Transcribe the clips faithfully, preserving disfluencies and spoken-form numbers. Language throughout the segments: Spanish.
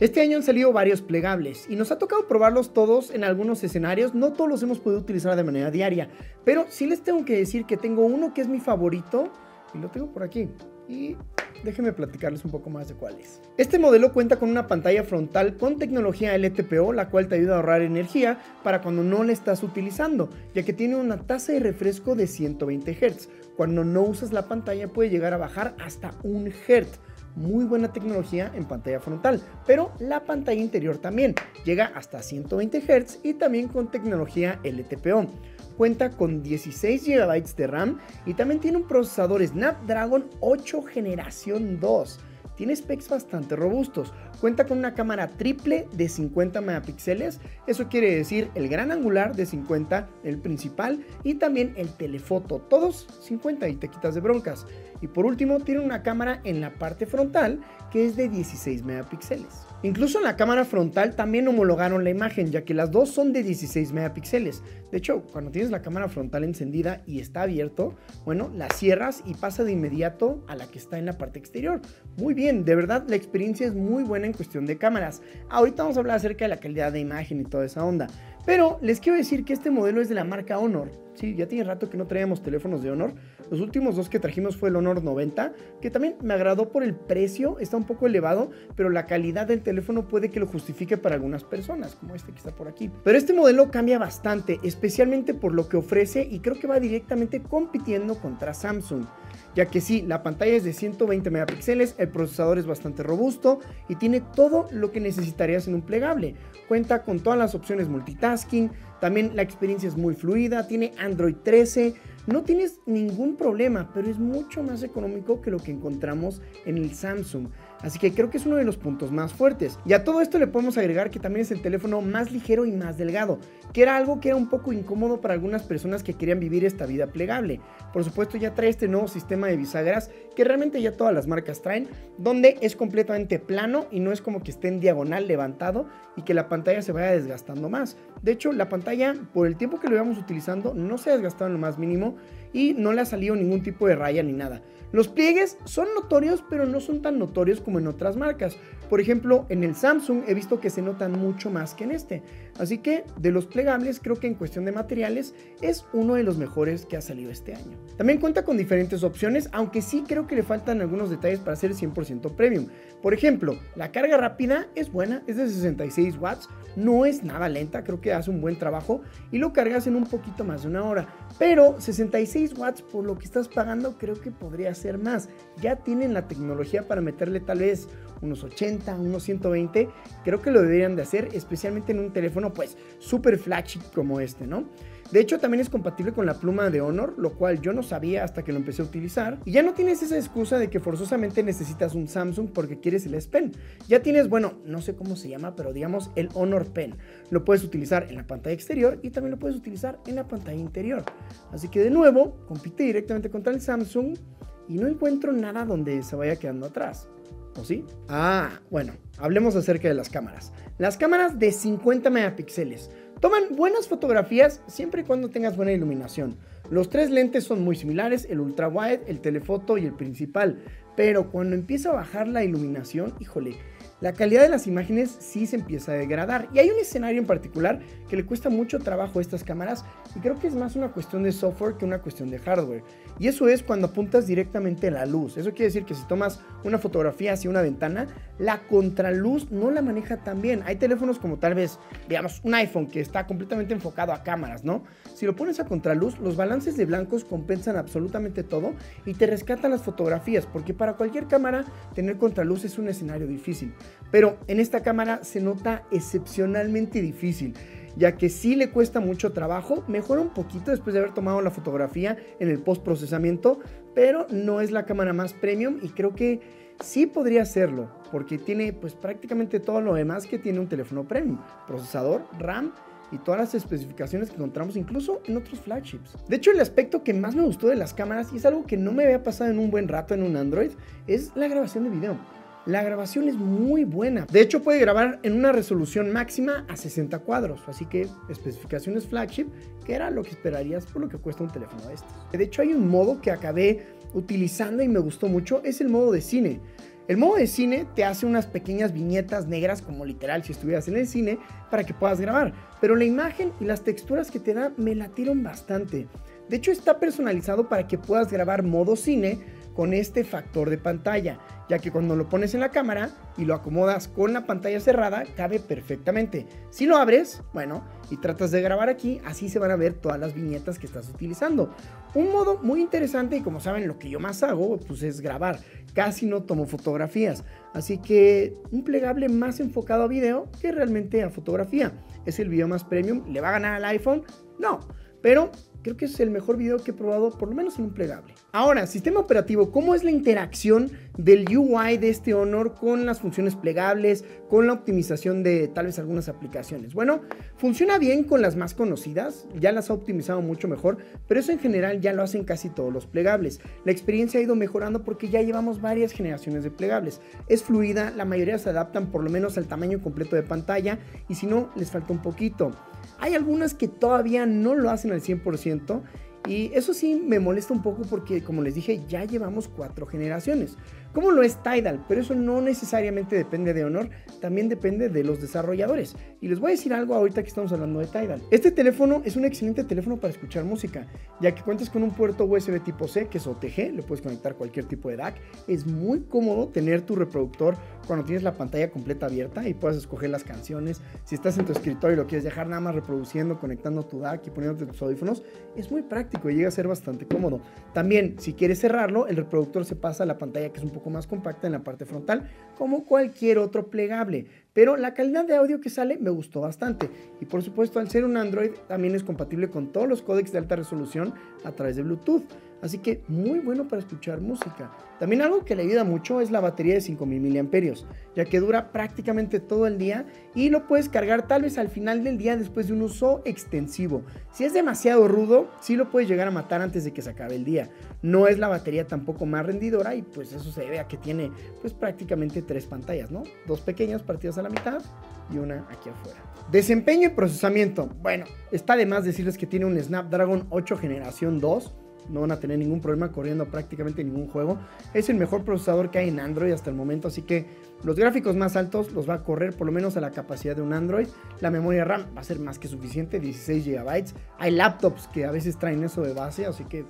Este año han salido varios plegables y nos ha tocado probarlos todos en algunos escenarios. No todos los hemos podido utilizar de manera diaria, pero sí les tengo que decir que tengo uno que es mi favorito y lo tengo por aquí. Y déjenme platicarles un poco más de cuál es. Este modelo cuenta con una pantalla frontal con tecnología L T P O, la cual te ayuda a ahorrar energía para cuando no la estás utilizando, ya que tiene una tasa de refresco de ciento veinte hertz. Cuando no usas la pantalla puede llegar a bajar hasta un hertz. Muy buena tecnología en pantalla frontal, pero la pantalla interior también llega hasta ciento veinte hertz y también con tecnología L T P O. Cuenta con dieciséis gigabytes de RAM y también tiene un procesador Snapdragon ocho generación dos. Tiene specs bastante robustos. Cuenta con una cámara triple de cincuenta megapíxeles. Eso quiere decir el gran angular de cincuenta, el principal, y también el telefoto. Todos cincuenta y te quitas de broncas. Y por último, tiene una cámara en la parte frontal que es de dieciséis megapíxeles. Incluso en la cámara frontal también homologaron la imagen, ya que las dos son de dieciséis megapíxeles. De hecho, cuando tienes la cámara frontal encendida y está abierto, bueno, la cierras y pasa de inmediato a la que está en la parte exterior. Muy bien, de verdad la experiencia es muy buena en cuestión de cámaras. Ahorita vamos a hablar acerca de la calidad de imagen y toda esa onda. Pero les quiero decir que este modelo es de la marca Honor. Sí, ya tiene rato que no traíamos teléfonos de Honor. Los últimos dos que trajimos fue el Honor noventa, que también me agradó por el precio. Está un poco elevado, pero la calidad del teléfono puede que lo justifique para algunas personas, como este que está por aquí. Pero este modelo cambia bastante, especialmente por lo que ofrece, y creo que va directamente compitiendo contra Samsung, ya que sí, la pantalla es de ciento veinte megapíxeles, el procesador es bastante robusto y tiene todo lo que necesitarías en un plegable. Cuenta con todas las opciones multitasking, también la experiencia es muy fluida, tiene Android trece, no tienes ningún problema, pero es mucho más económico que lo que encontramos en el Samsung. Así que creo que es uno de los puntos más fuertes. Y a todo esto le podemos agregar que también es el teléfono más ligero y más delgado, que era algo que era un poco incómodo para algunas personas que querían vivir esta vida plegable. Por supuesto, ya trae este nuevo sistema de bisagras que realmente ya todas las marcas traen, donde es completamente plano y no es como que esté en diagonal levantado y que la pantalla se vaya desgastando más. De hecho, la pantalla, por el tiempo que lo íbamos utilizando, no se ha desgastado en lo más mínimo y no le ha salido ningún tipo de raya ni nada. Los pliegues son notorios, pero no son tan notorios como en otras marcas. Por ejemplo, en el Samsung he visto que se notan mucho más que en este. Así que de los plegables, creo que en cuestión de materiales es uno de los mejores que ha salido este año. También cuenta con diferentes opciones, aunque sí creo que le faltan algunos detalles para ser cien por ciento premium. Por ejemplo, la carga rápida es buena, es de sesenta y seis watts, no es nada lenta, creo que hace un buen trabajo y lo cargas en un poquito más de una hora. Pero sesenta y seis watts por lo que estás pagando creo que podría ser más. Ya tienen la tecnología para meterle tal vez unos ochenta, unos ciento veinte. Creo que lo deberían de hacer, especialmente en un teléfono pues súper flagship como este, ¿no? De hecho, también es compatible con la pluma de Honor, lo cual yo no sabía hasta que lo empecé a utilizar. Y ya no tienes esa excusa de que forzosamente necesitas un Samsung porque quieres el S Pen. Ya tienes, bueno, no sé cómo se llama, pero digamos el Honor Pen. Lo puedes utilizar en la pantalla exterior y también lo puedes utilizar en la pantalla interior. Así que de nuevo, compite directamente contra el Samsung y no encuentro nada donde se vaya quedando atrás. ¿O sí? Ah, bueno, hablemos acerca de las cámaras. Las cámaras de cincuenta megapíxeles. Toman buenas fotografías siempre y cuando tengas buena iluminación. Los tres lentes son muy similares, el ultra wide, el telefoto y el principal. Pero cuando empieza a bajar la iluminación, híjole, la calidad de las imágenes sí se empieza a degradar. Y hay un escenario en particular que le cuesta mucho trabajo a estas cámaras y creo que es más una cuestión de software que una cuestión de hardware. Y eso es cuando apuntas directamente a la luz. Eso quiere decir que si tomas una fotografía hacia una ventana, la contraluz no la maneja tan bien. Hay teléfonos como tal vez, digamos, un iPhone que está completamente enfocado a cámaras, ¿no? Si lo pones a contraluz, los balances de blancos compensan absolutamente todo y te rescatan las fotografías, porque para cualquier cámara tener contraluz es un escenario difícil. Pero en esta cámara se nota excepcionalmente difícil, ya que sí le cuesta mucho trabajo. Mejora un poquito después de haber tomado la fotografía en el postprocesamiento, pero no es la cámara más premium y creo que sí podría serlo, porque tiene pues prácticamente todo lo demás que tiene un teléfono premium: procesador, RAM y todas las especificaciones que encontramos incluso en otros flagships. De hecho, el aspecto que más me gustó de las cámaras, y es algo que no me había pasado en un buen rato en un Android, es la grabación de video. La grabación es muy buena. De hecho, puede grabar en una resolución máxima a sesenta cuadros. Así que especificaciones flagship, que era lo que esperarías por lo que cuesta un teléfono de estos. De hecho, hay un modo que acabé utilizando y me gustó mucho. Es el modo de cine. El modo de cine te hace unas pequeñas viñetas negras, como literal si estuvieras en el cine, para que puedas grabar. Pero la imagen y las texturas que te da me latieron bastante. De hecho, está personalizado para que puedas grabar modo cine con este factor de pantalla, ya que cuando lo pones en la cámara y lo acomodas con la pantalla cerrada, cabe perfectamente. Si lo abres, bueno, y tratas de grabar aquí, así se van a ver todas las viñetas que estás utilizando. Un modo muy interesante, y como saben, lo que yo más hago, pues es grabar. Casi no tomo fotografías, así que un plegable más enfocado a video que realmente a fotografía. ¿Es el video más premium? ¿Le va a ganar al iPhone? No, pero creo que es el mejor video que he probado, por lo menos en un plegable. Ahora, sistema operativo, ¿cómo es la interacción del U I de este Honor con las funciones plegables, con la optimización de tal vez algunas aplicaciones? Bueno, funciona bien con las más conocidas, ya las ha optimizado mucho mejor, pero eso en general ya lo hacen casi todos los plegables. La experiencia ha ido mejorando porque ya llevamos varias generaciones de plegables. Es fluida, la mayoría se adaptan por lo menos al tamaño completo de pantalla, y si no, les falta un poquito. Hay algunas que todavía no lo hacen al cien por ciento, y eso sí me molesta un poco porque, como les dije, ya llevamos cuatro generaciones. Como lo es Tidal, pero eso no necesariamente depende de Honor, también depende de los desarrolladores. Y les voy a decir algo ahorita que estamos hablando de Tidal. Este teléfono es un excelente teléfono para escuchar música, ya que cuentas con un puerto U S B tipo C, que es O T G, le puedes conectar cualquier tipo de D A C. Es muy cómodo tener tu reproductor cuando tienes la pantalla completa abierta y puedes escoger las canciones. Si estás en tu escritorio y lo quieres dejar nada más reproduciendo, conectando tu D A C y poniéndote tus audífonos, es muy práctico y llega a ser bastante cómodo. También, si quieres cerrarlo, el reproductor se pasa a la pantalla, que es un poco más compacta en la parte frontal, como cualquier otro plegable, pero la calidad de audio que sale me gustó bastante. Y por supuesto, al ser un Android, también es compatible con todos los códecs de alta resolución a través de Bluetooth, así que muy bueno para escuchar música. También algo que le ayuda mucho es la batería de cinco mil miliamperios hora, ya que dura prácticamente todo el día y lo puedes cargar tal vez al final del día después de un uso extensivo. Si es demasiado rudo, sí lo puedes llegar a matar antes de que se acabe el día. No es la batería tampoco más rendidora, y pues eso se debe a que tiene pues prácticamente tres pantallas, ¿no? Dos pequeñas partidas a la mitad y una aquí afuera. Desempeño y procesamiento. Bueno, está de más decirles que tiene un Snapdragon ocho generación dos. No van a tener ningún problema corriendo prácticamente ningún juego. Es el mejor procesador que hay en Android hasta el momento, así que los gráficos más altos los va a correr por lo menos a la capacidad de un Android. La memoria RAM va a ser más que suficiente, dieciséis gigabytes. Hay laptops que a veces traen eso de base, así que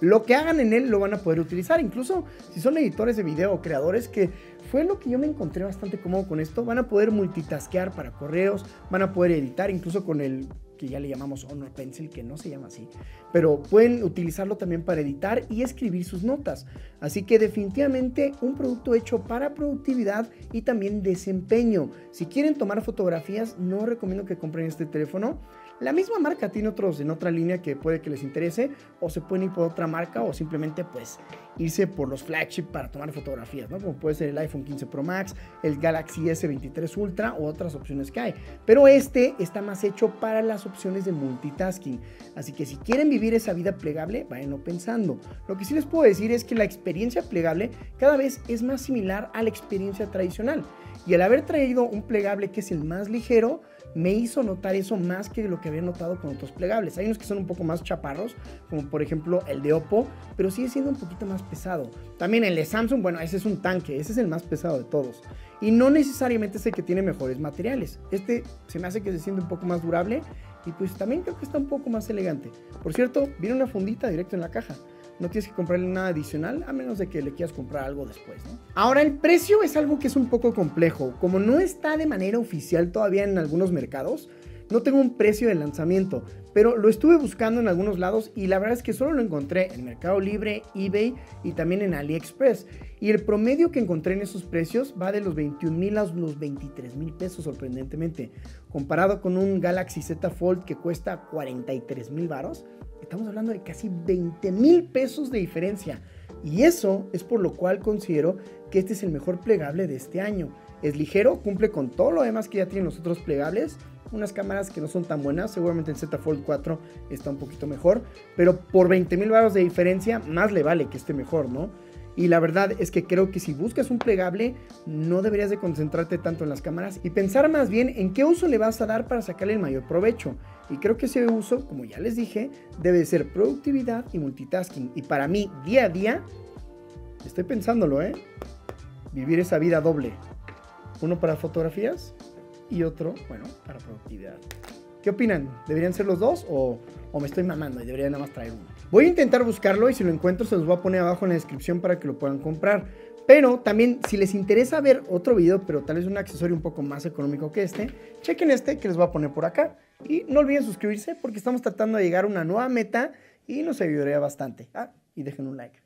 lo que hagan en él lo van a poder utilizar. Incluso si son editores de video o creadores, que fue lo que yo me encontré bastante cómodo con esto, van a poder multitaskear para correos, van a poder editar incluso con el que ya le llamamos Honor Pencil, que no se llama así, pero pueden utilizarlo también para editar y escribir sus notas. Así que definitivamente un producto hecho para productividad y también desempeño. Si quieren tomar fotografías, no recomiendo que compren este teléfono. La misma marca tiene otros en otra línea que puede que les interese, o se pueden ir por otra marca, o simplemente pues irse por los flagship para tomar fotografías, ¿no? Como puede ser el iPhone quince Pro Max, el Galaxy S veintitrés Ultra u otras opciones que hay. Pero este está más hecho para las opciones de multitasking. Así que si quieren vivir esa vida plegable, váyanlo pensando. Lo que sí les puedo decir es que la experiencia plegable cada vez es más similar a la experiencia tradicional. Y el haber traído un plegable que es el más ligero, me hizo notar eso más que lo que había notado con otros plegables. Hay unos que son un poco más chaparros, como por ejemplo el de Oppo, pero sigue siendo un poquito más pesado. También el de Samsung, bueno, ese es un tanque, ese es el más pesado de todos. Y no necesariamente es el que tiene mejores materiales. Este se me hace que se siente un poco más durable, y pues también creo que está un poco más elegante. Por cierto, viene una fundita directo en la caja. No tienes que comprarle nada adicional, a menos de que le quieras comprar algo después, ¿no? Ahora, el precio es algo que es un poco complejo. Como no está de manera oficial todavía en algunos mercados, no tengo un precio de lanzamiento, pero lo estuve buscando en algunos lados y la verdad es que solo lo encontré en Mercado Libre, eBay y también en AliExpress. Y el promedio que encontré en esos precios va de los veintiún mil a los veintitrés mil pesos, sorprendentemente. Comparado con un Galaxy Z Fold que cuesta cuarenta y tres mil varos, estamos hablando de casi veinte mil pesos de diferencia. Y eso es por lo cual considero que este es el mejor plegable de este año. Es ligero, cumple con todo lo demás que ya tienen los otros plegables. Unas cámaras que no son tan buenas, seguramente el Z Fold cuatro está un poquito mejor, pero por veinte mil baros de diferencia, más le vale que esté mejor, ¿no? Y la verdad es que creo que si buscas un plegable, no deberías de concentrarte tanto en las cámaras y pensar más bien en qué uso le vas a dar para sacarle el mayor provecho. Y creo que ese uso, como ya les dije, debe de ser productividad y multitasking. Y para mí, día a día, estoy pensándolo, ¿eh? vivir esa vida doble. Uno para fotografías y otro, bueno, para productividad. ¿Qué opinan? ¿Deberían ser los dos o, o me estoy mamando y debería nada más traer uno? Voy a intentar buscarlo y si lo encuentro se los voy a poner abajo en la descripción para que lo puedan comprar. Pero también, si les interesa ver otro video, pero tal vez un accesorio un poco más económico que este, chequen este que les voy a poner por acá. Y no olviden suscribirse porque estamos tratando de llegar a una nueva meta y nos ayudaría bastante. Ah, y dejen un like.